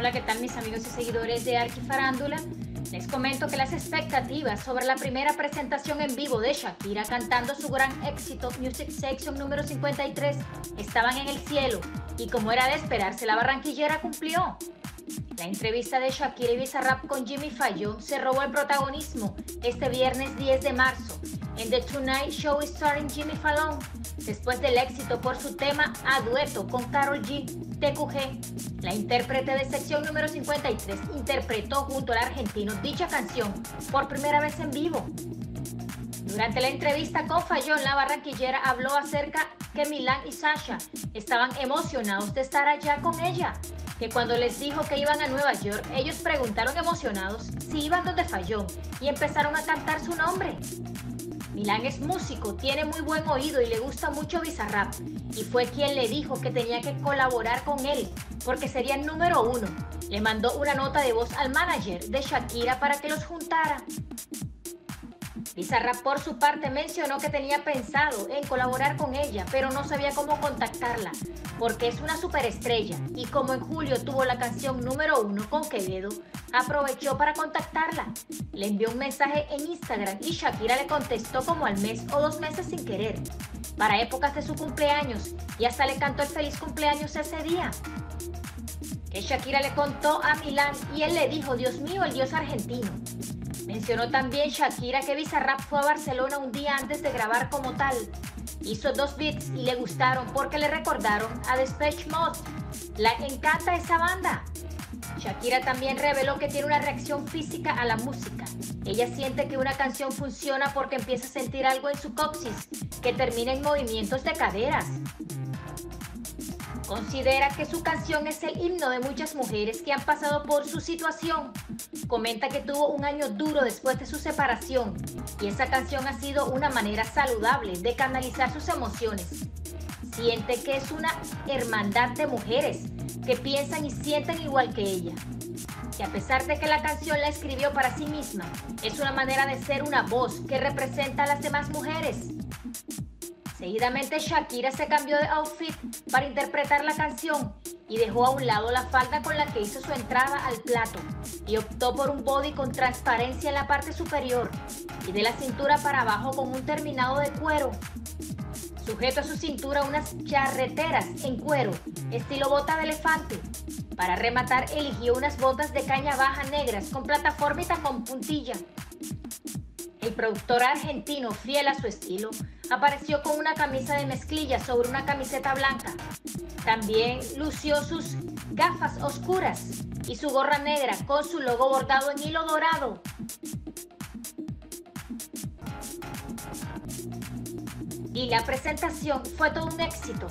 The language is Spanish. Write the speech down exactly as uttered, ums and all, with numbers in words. Hola, ¿qué tal mis amigos y seguidores de Arquifarándula? Les comento que las expectativas sobre la primera presentación en vivo de Shakira cantando su gran éxito Music Section número cincuenta y tres estaban en el cielo y, como era de esperarse, la barranquillera cumplió. La entrevista de Shakira y Bizarrap con Jimmy Fallon se robó el protagonismo este viernes diez de marzo en The Tonight Show Starring Jimmy Fallon, después del éxito por su tema a dueto con Karol G, T Q G. La intérprete de sección número cincuenta y tres interpretó junto al argentino dicha canción por primera vez en vivo. Durante la entrevista con Fallon, la barranquillera habló acerca que Milán y Sasha estaban emocionados de estar allá con ella, que cuando les dijo que iban a Nueva York, ellos preguntaron emocionados si iban donde Fallon y empezaron a cantar su nombre. Milán es músico, tiene muy buen oído y le gusta mucho Bizarrap, y fue quien le dijo que tenía que colaborar con él porque sería el número uno. Le mandó una nota de voz al manager de Shakira para que los juntara. Bizarrap, por su parte, mencionó que tenía pensado en colaborar con ella, pero no sabía cómo contactarla, porque es una superestrella, y como en julio tuvo la canción número uno con Quevedo, aprovechó para contactarla. Le envió un mensaje en Instagram y Shakira le contestó como al mes o dos meses sin querer, para épocas de su cumpleaños, y hasta le cantó el feliz cumpleaños ese día. Que Shakira le contó a Milán y él le dijo: Dios mío, el dios argentino. Mencionó también Shakira que Bizarrap fue a Barcelona un día antes de grabar como tal. Hizo dos beats y le gustaron porque le recordaron a Depeche Mode. La encanta esa banda. Shakira también reveló que tiene una reacción física a la música. Ella siente que una canción funciona porque empieza a sentir algo en su coxis que termina en movimientos de caderas. Considera que su canción es el himno de muchas mujeres que han pasado por su situación. Comenta que tuvo un año duro después de su separación y esa canción ha sido una manera saludable de canalizar sus emociones. Siente que es una hermandad de mujeres que piensan y sienten igual que ella. Y a pesar de que la canción la escribió para sí misma, es una manera de ser una voz que representa a las demás mujeres. Seguidamente, Shakira se cambió de outfit para interpretar la canción y dejó a un lado la falda con la que hizo su entrada al plato y optó por un body con transparencia en la parte superior y de la cintura para abajo con un terminado de cuero. Sujeto a su cintura unas charreteras en cuero, estilo bota de elefante. Para rematar, eligió unas botas de caña baja negras con plataforma y tacón puntilla. El productor argentino, fiel a su estilo, apareció con una camisa de mezclilla sobre una camiseta blanca. También lució sus gafas oscuras y su gorra negra con su logo bordado en hilo dorado. Y la presentación fue todo un éxito.